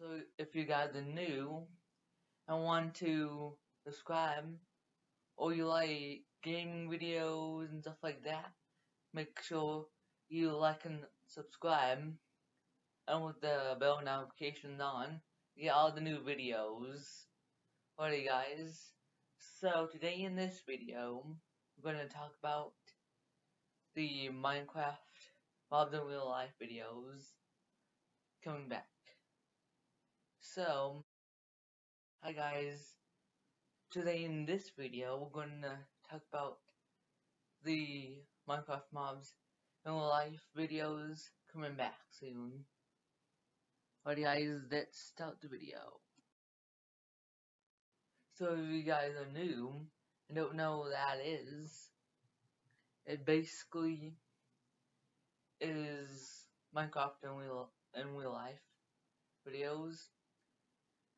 So if you guys are new and want to subscribe, or you like gaming videos and stuff like that, make sure you like and subscribe, and with the bell notifications on, you get all the new videos. Alright guys, so today in this video, we're going to talk about the Minecraft Robbed in Real Life videos coming back. So, hi guys, today in this video, we're going to talk about the Minecraft Mobs in Real Life videos coming back soon. Alright guys, let's start the video. So if you guys are new and don't know what that is, it basically is Minecraft in real life videos.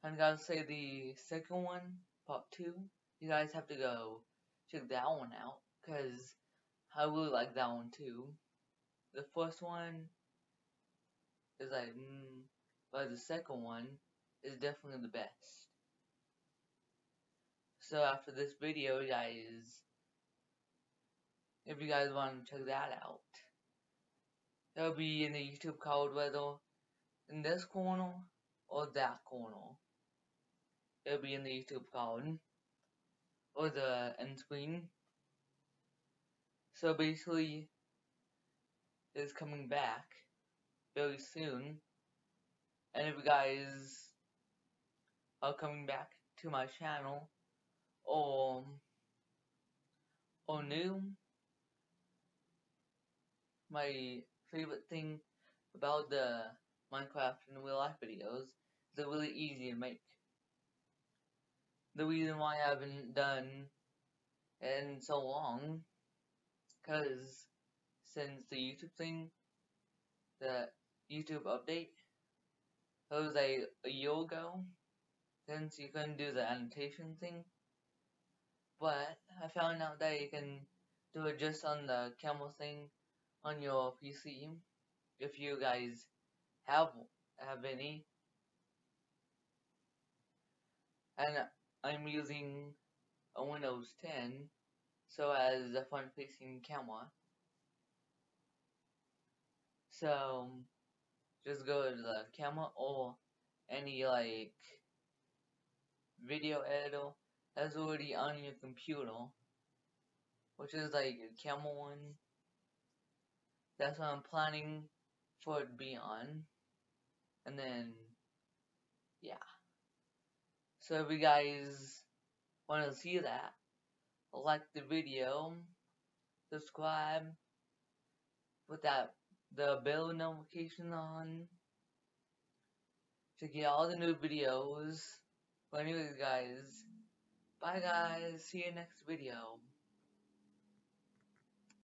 And gotta say the second one, part 2, you guys have to go check that one out, cause I really like that one too. The first one is like, but the second one is definitely the best. So after this video, guys, if you guys want to check that out, it'll be in the YouTube card, whether in this corner or that corner. It'll be in the YouTube card or the end screen. So basically, it's coming back very soon. And if you guys are coming back to my channel, or new, my favorite thing about the Minecraft in real life videos is they're really easy to make. The reason why I haven't done it in so long, cause since the YouTube thing, the YouTube update, that was like a year ago, since you couldn't do the annotation thing. But I found out that you can do it just on the camera thing on your PC, if you guys have any. And I'm using a Windows 10, so as a front-facing camera. So just go to the camera or any like video editor that's already on your computer, which is like a camera one. That's what I'm planning for it to be on. And then, yeah. So if you guys want to see that, like the video, subscribe, put the bell notification on to get all the new videos. But anyways guys, bye guys, see you next video.